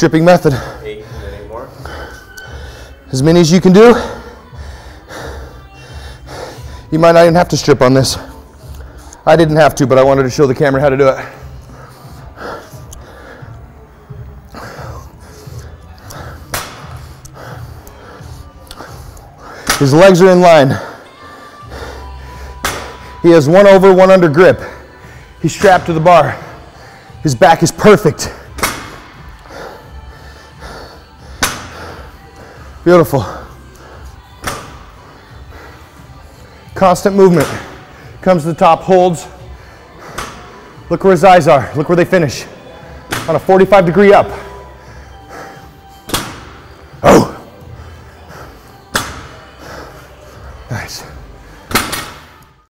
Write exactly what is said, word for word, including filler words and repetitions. stripping method. Eight, and any more? As many as you can do. You might not even have to strip on this. I didn't have to, but I wanted to show the camera how to do it. His legs are in line. He has one over, one under grip. He's strapped to the bar. His back is perfect. Beautiful. Constant movement. Comes to the top, holds. Look where his eyes are. Look where they finish. On a forty-five degree up. Oh! Nice.